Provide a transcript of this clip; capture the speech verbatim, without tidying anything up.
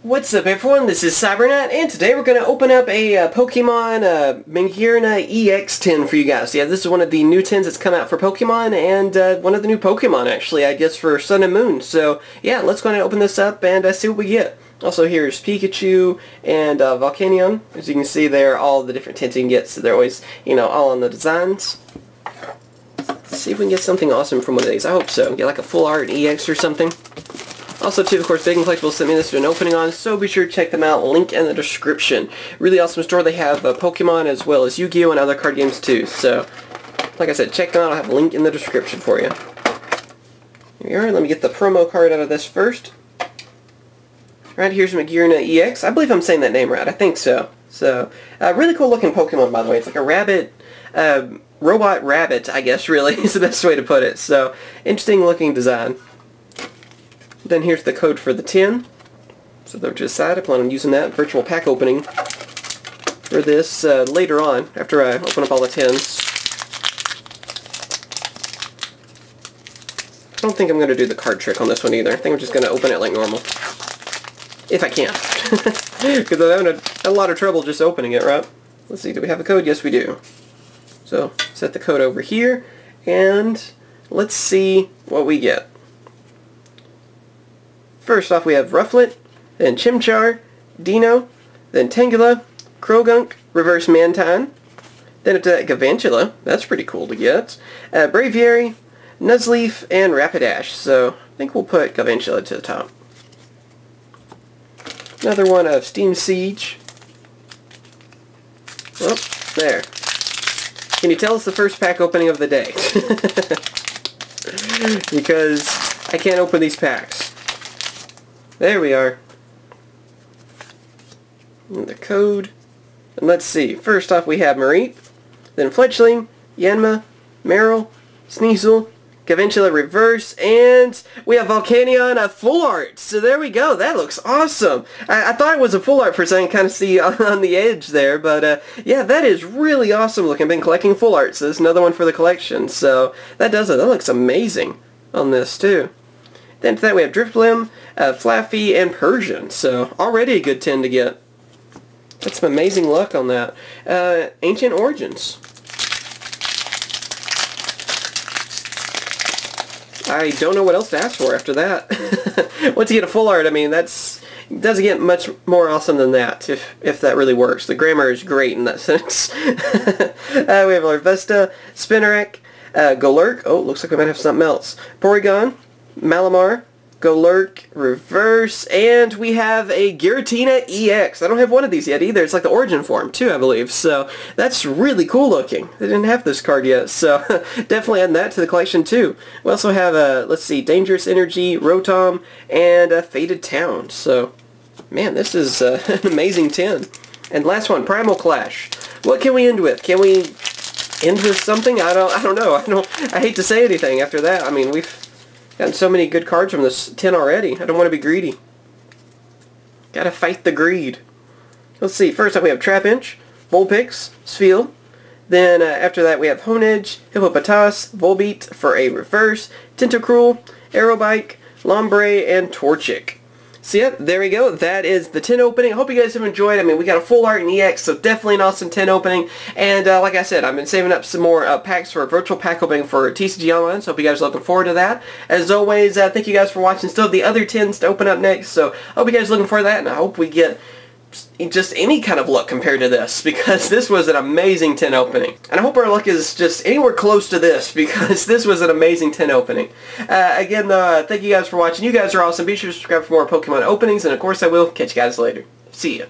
What's up everyone, this is Cyberknight, and today we're going to open up a uh, Pokemon uh, Magearna E X tin for you guys. Yeah, this is one of the new tins that's come out for Pokemon, and uh, one of the new Pokemon actually, I guess, for Sun and Moon. So yeah, let's go ahead and open this up and uh, see what we get. Also here's Pikachu and uh, Volcanion. As you can see, they're all the different tins you can get, so they're always, you know, all on the designs. Let's see if we can get something awesome from one of these. I hope so. Get like a full art E X or something. Also, too, of course, BigNCollectibles sent me this to an opening on, so be sure to check them out. Link in the description. Really awesome store. They have uh, Pokemon as well as Yu-Gi-Oh! And other card games, too. So, like I said, check them out. I'll have a link in the description for you. Here we are. Let me get the promo card out of this first. Right, here's Magearna E X. I believe I'm saying that name right. I think so. So, uh, really cool looking Pokemon, by the way. It's like a rabbit... Uh, robot rabbit, I guess, really, is the best way to put it. So, interesting looking design. Then here's the code for the tin. So they're just side. I plan on using that virtual pack opening for this uh, later on, after I open up all the tins. I don't think I'm going to do the card trick on this one either. I think I'm just going to open it like normal. If I can. Because I'm having a, a lot of trouble just opening it, right? Let's see, do we have a code? Yes, we do. So set the code over here, and let's see what we get. First off, we have Rufflet, then Chimchar, Dino, then Tangela, Krogunk, Reverse Mantine, then after that Galvantula, that's pretty cool to get, uh, Braviary, Nuzleaf, and Rapidash. So I think we'll put Galvantula to the top. Another one of Steam Siege. Oh, there. Can you tell us the first pack opening of the day? Because I can't open these packs. There we are. And the code. And let's see. First off, we have Mareep, then Fletchling, Yanma, Meryl, Sneasel, Gavinja Reverse, and we have Volcanion a full art. So there we go. That looks awesome. I, I thought it was a full art for a second. Kind of see on, on the edge there, but uh, yeah, that is really awesome looking. I've been collecting full arts. So there's another one for the collection. So that does it. That looks amazing on this too. Then to that we have Driftlimb, uh, Flaffy, and Persian. So already a good tin to get. That's some amazing luck on that. Uh, Ancient Origins. I don't know what else to ask for after that. Once you get a full art, I mean, that's doesn't get much more awesome than that, if if that really works. The grammar is great in that sense. uh, we have Larvesta, Spinarak, uh, Golurk. Oh, looks like we might have something else. Porygon. Malamar, Golurk, Reverse, and we have a Giratina E X. I don't have one of these yet either. It's like the origin form too, I believe. So that's really cool looking. They didn't have this card yet, so definitely add that to the collection too. We also have a, let's see, Dangerous Energy, Rotom, and a Faded Town. So, man, this is uh, an amazing tin. And last one, Primal Clash. What can we end with? Can we end with something? I don't. I don't know. I don't. I hate to say anything after that. I mean, we've gotten so many good cards from this tin already. I don't want to be greedy. Gotta fight the greed. Let's see. First up we have Trapinch, Vulpix, Sfeel. Then uh, after that we have Honedge, Hippopotas, Volbeat for a reverse, Tentacruel, Aerobike, Lombre, and Torchic. So yep, there we go. That is the tin opening. I hope you guys have enjoyed. I mean, we got a full art in E X, so definitely an awesome tin opening. And uh, like I said, I've been saving up some more uh, packs for a virtual pack opening for T C G Online, so hope you guys are looking forward to that. As always, uh, thank you guys for watching. Still have the other tins to open up next, so I hope you guys are looking forward to that, and I hope we get just any kind of luck compared to this, because this was an amazing tin opening. And I hope our luck is just anywhere close to this, because this was an amazing tin opening. Uh, again, though, uh, thank you guys for watching. You guys are awesome. Be sure to subscribe for more Pokemon openings, and of course I will catch you guys later. See ya.